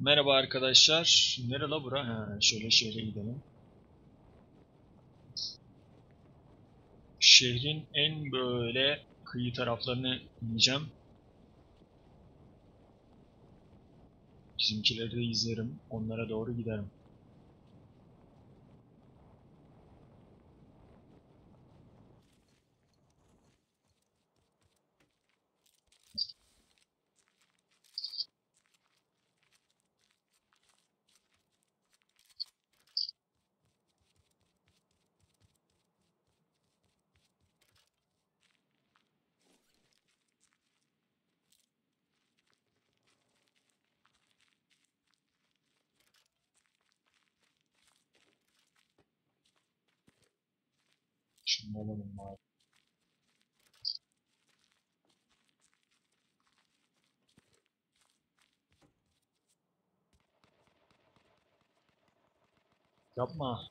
Merhaba arkadaşlar. Nere la bura? Ha, şöyle şehre gidelim. Şehrin en böyle kıyı taraflarını ineceğim. Bizimkileri de izlerim. Onlara doğru giderim. Şimdi olalım bari. Yapma.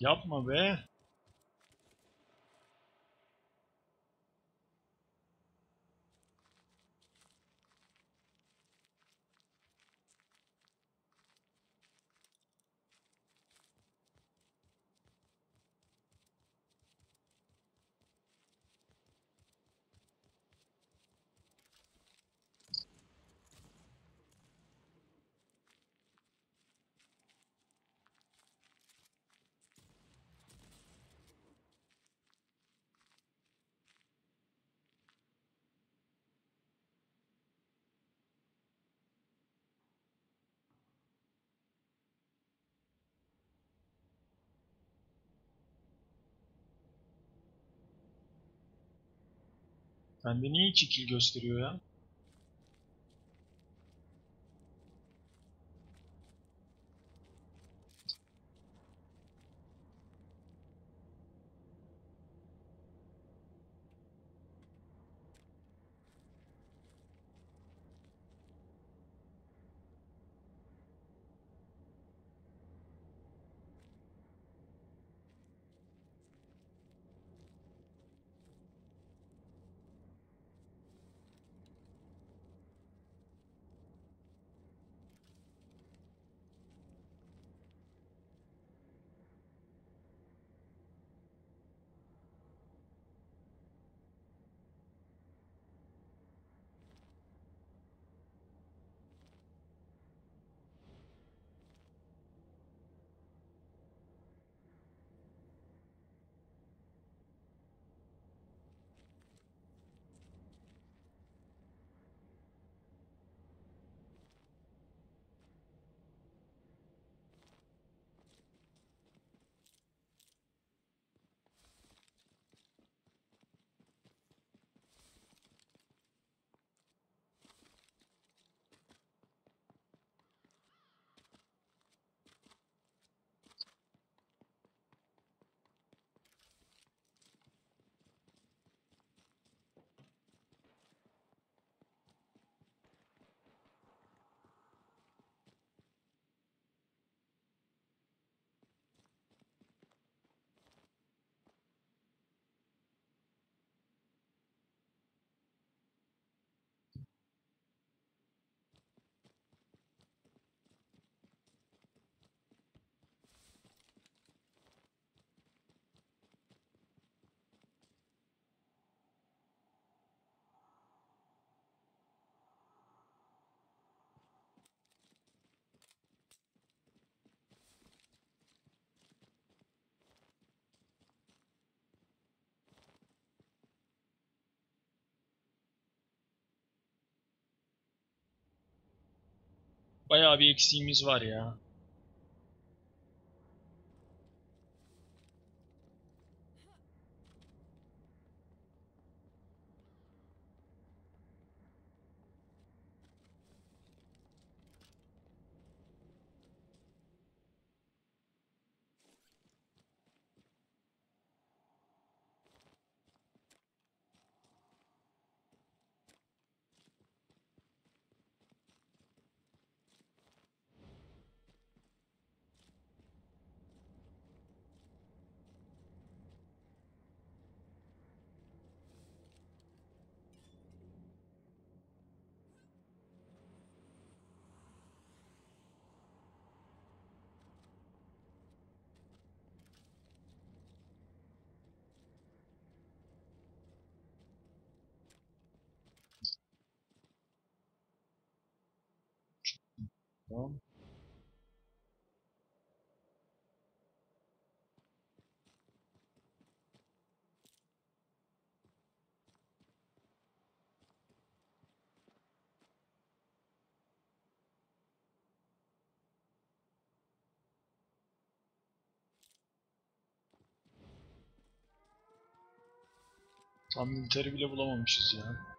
Yapma be. Bende niye iki kill gösteriyor ya? Bayağı bir eksiğimiz var ya. Tamam. Tam militeri bile bulamamışız ya.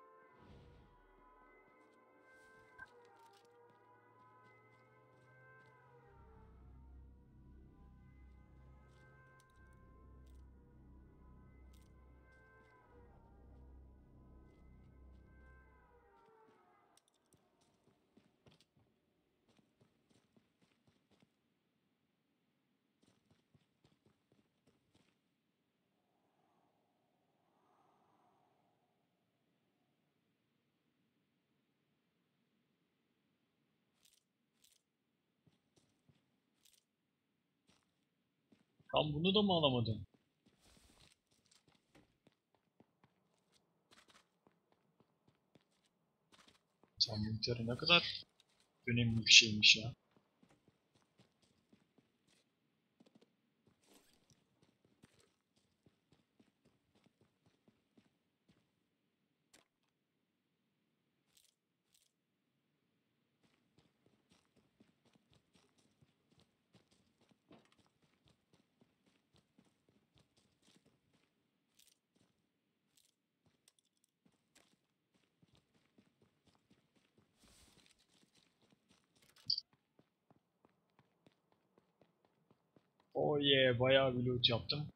Tam bunu da mı alamadım? Sanmıyorum, ne kadar önemli bir şeymiş ya. Oh yeah, bayağı bir loot yaptım.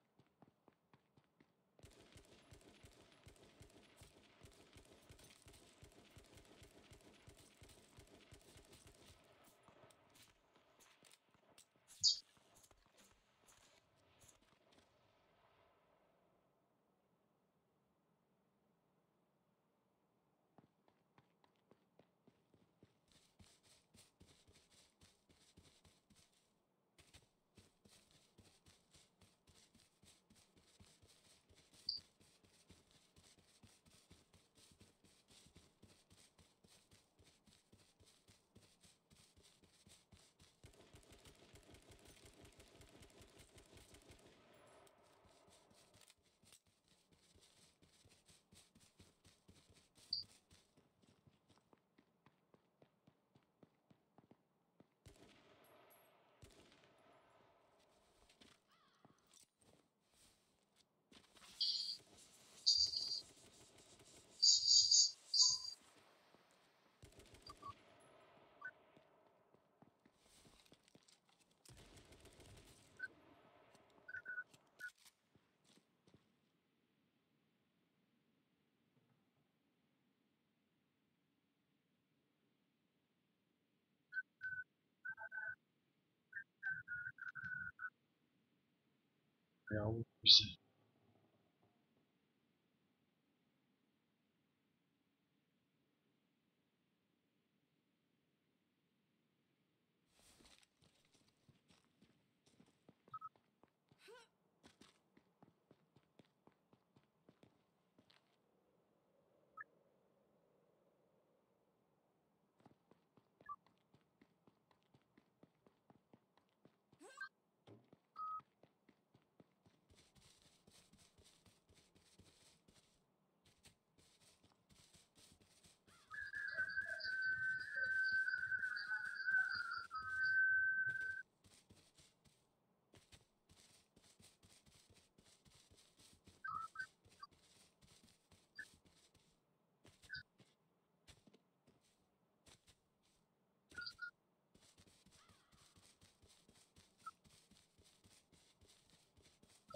Ya bu güzel.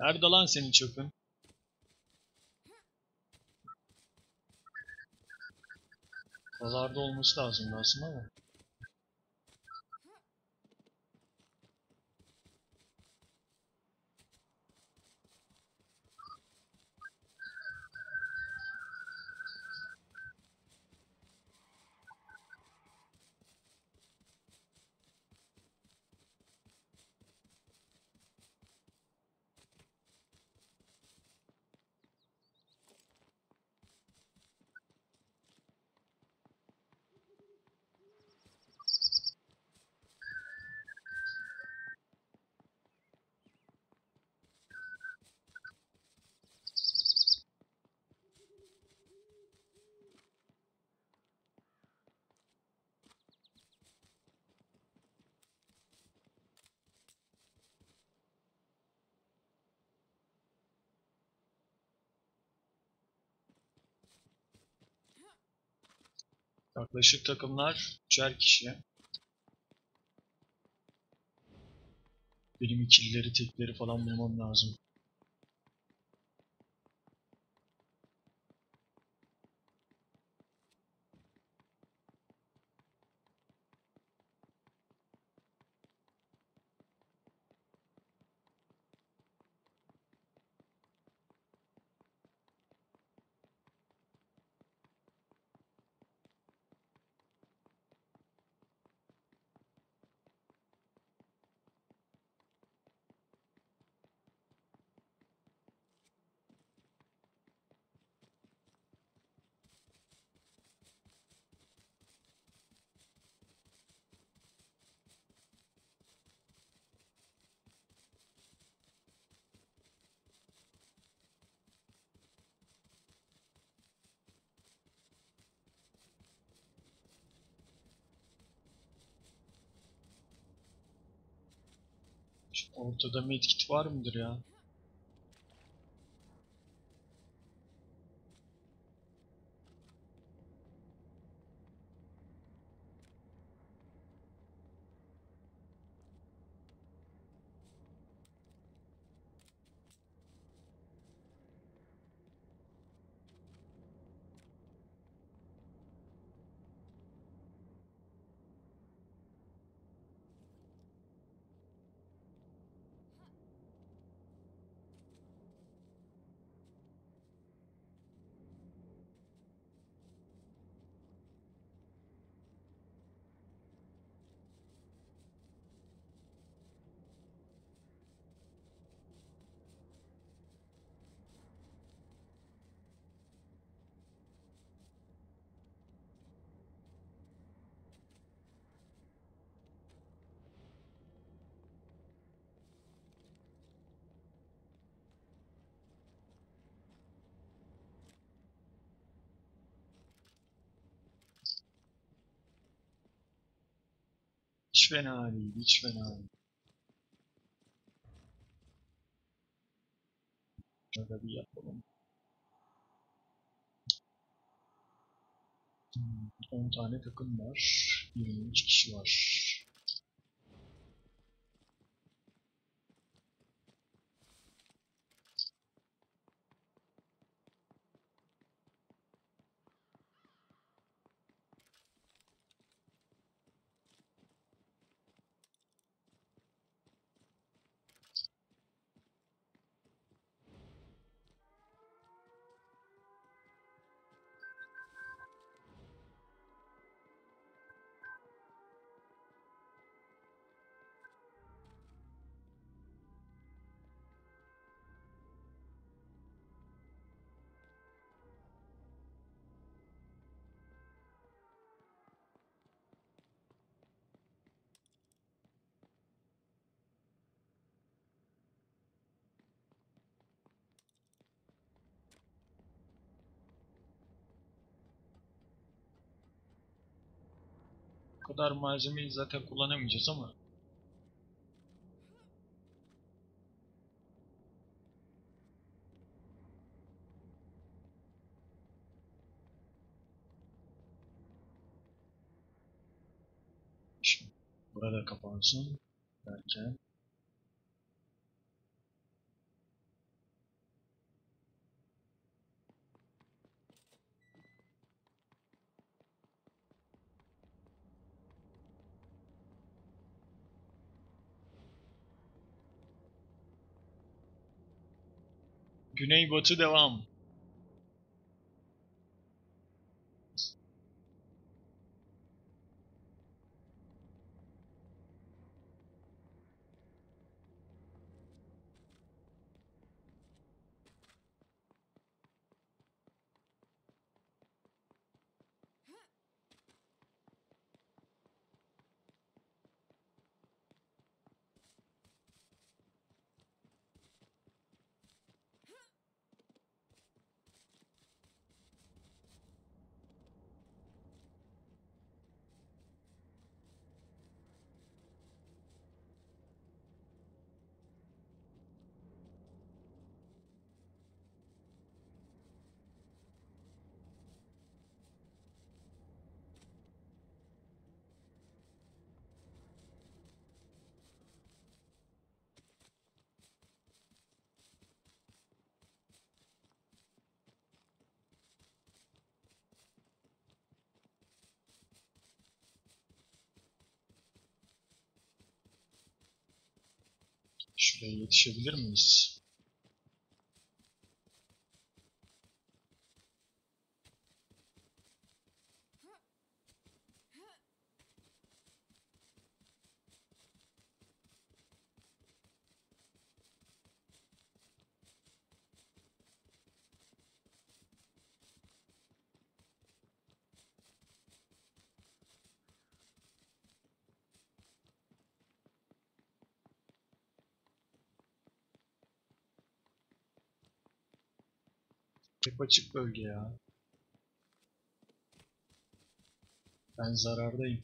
Nerede lan senin çöpün? Buralarda olması lazım aslında ama. Yaklaşık takımlar 3'er kişi. Benim ikilileri, tekleri falan bulmam lazım. Ortada medkit var mıdır ya? Hiç fena değil, hiç fena değil. Şöyle bir yapalım. 10 tane takım var, 23 kişi var. O kadar malzemeyi zaten kullanamayacağız ama şimdi burada kapansın derken Güneybatı devam. Şuraya yetişebilir miyiz? Hep açık bölge ya. Ben zarardayım.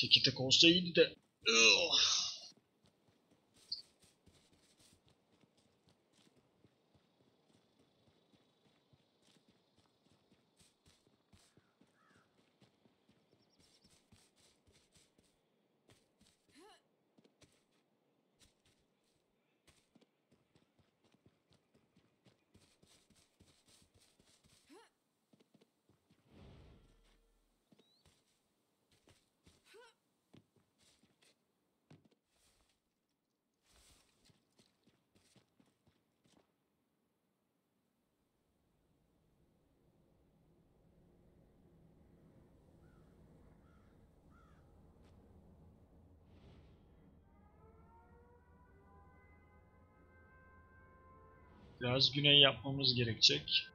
Teki tek olsa iyiydi de. Biraz güney yapmamız gerekecek.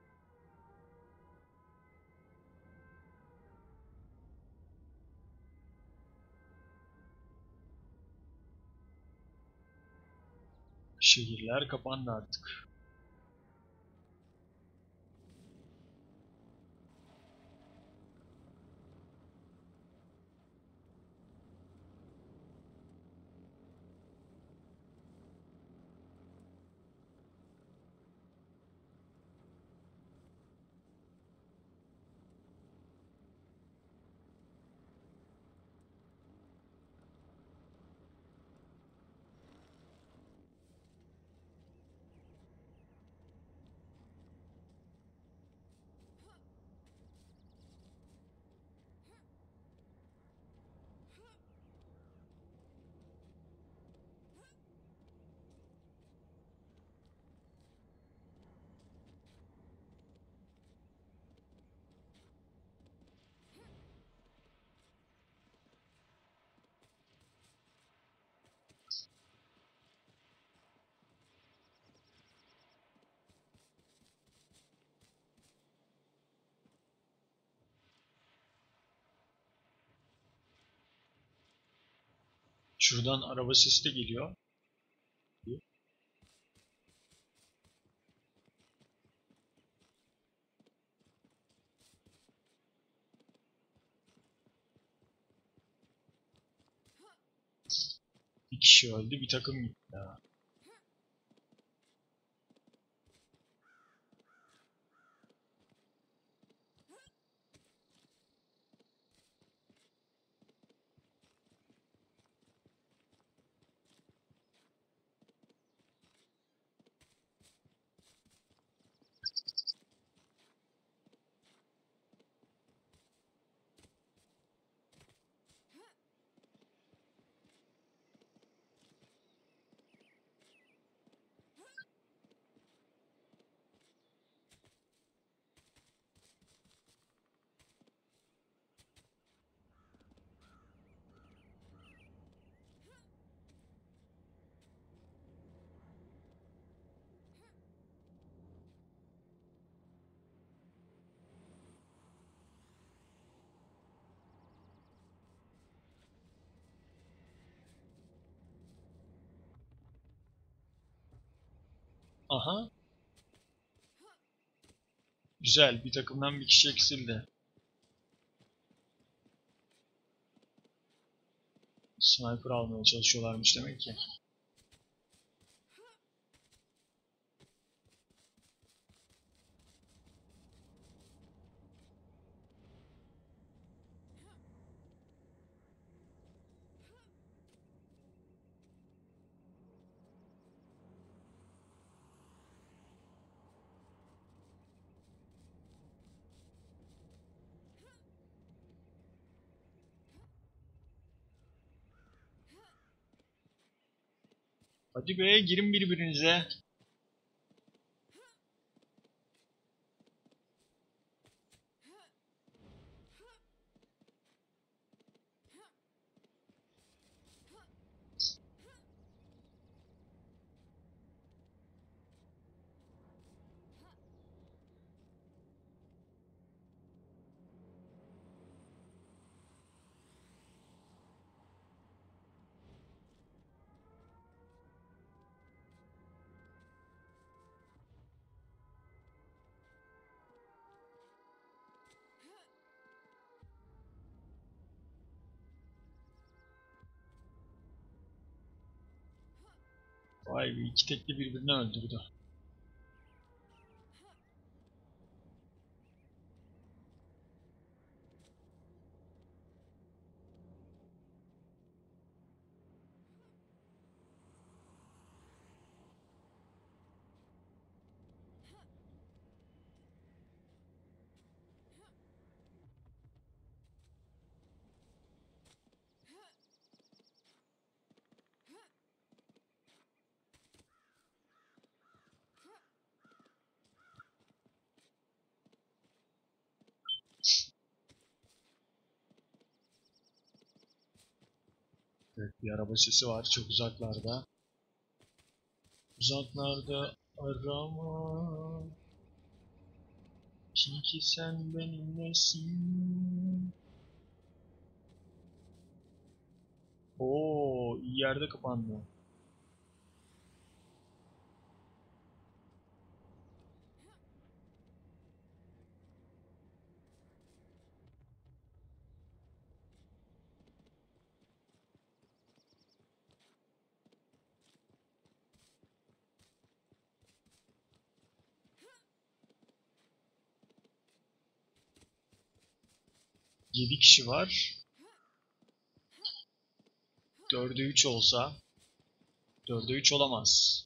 Şehirler kapandı artık. Şuradan araba sesi de geliyor. Bir kişi öldü, bir takım gitti ya. Aha. Güzel. Bir takımdan bir kişi eksildi. Sniper almaya çalışıyorlarmış demek ki. Hadi be, girin birbirinize. Vay be, iki tekli birbirini öldürdü. Evet, bir araba sesi var çok uzaklarda. Uzaklarda arama. Çünkü sen benimlesin. Oo, iyi yerde kapandı. Yedi kişi var. 4'e 3 olsa 4'e 3 olamaz.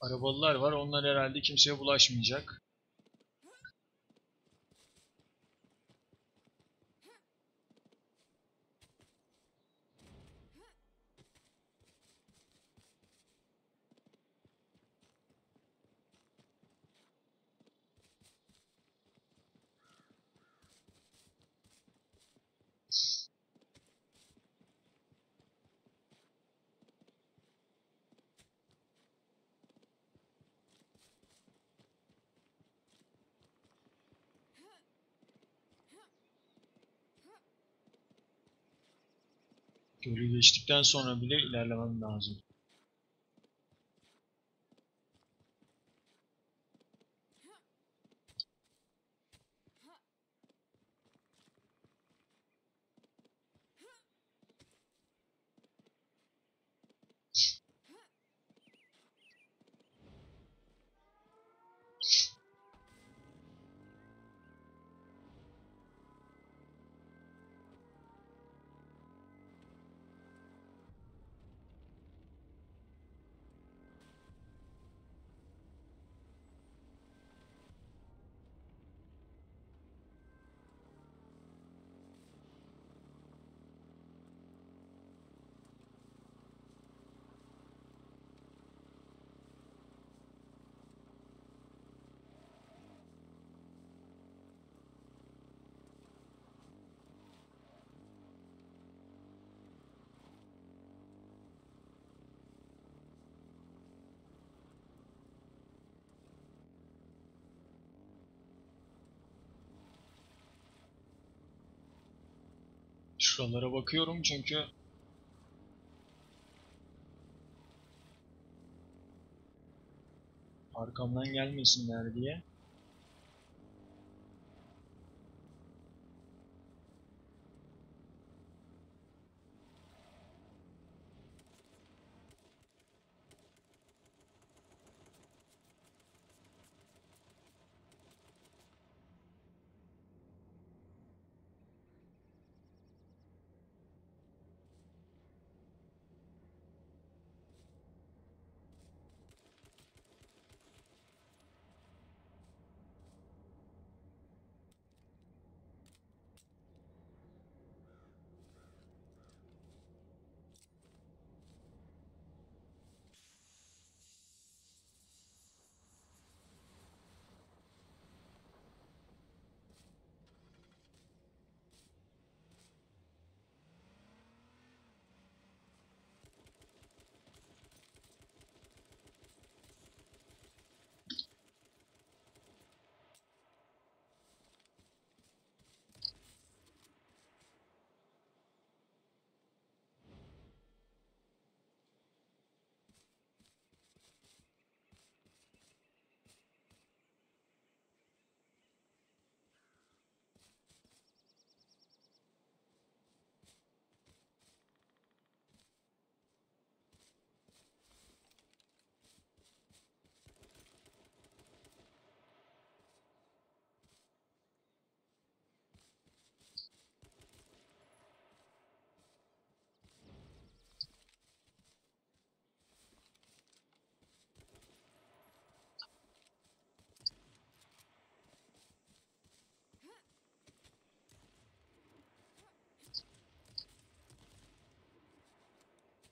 Arabalılar var. Onlar herhalde kimseye bulaşmayacak. Gölü geçtikten sonra bile ilerlemem lazım. şuralara bakıyorum çünkü arkamdan gelmesinler diye.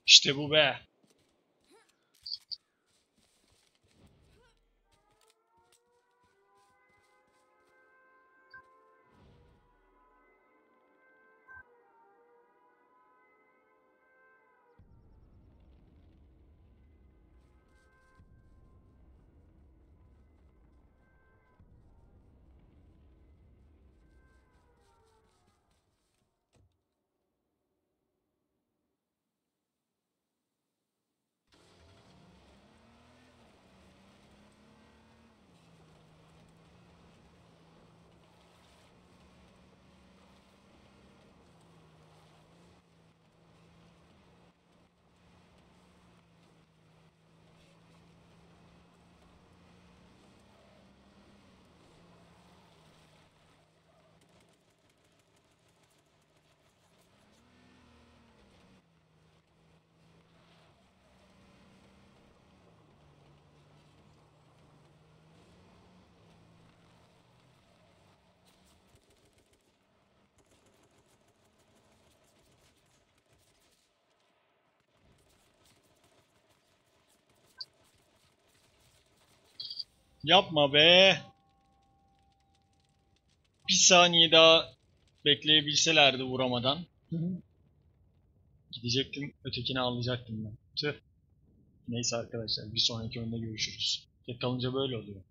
İşte bu be. Yapma be. Bir saniye daha bekleyebilselerdi vuramadan. Gidecektim, ötekini alacaktım ben. Tüh. Neyse arkadaşlar, bir sonraki oyunda görüşürüz. Tek kalınca böyle oluyor.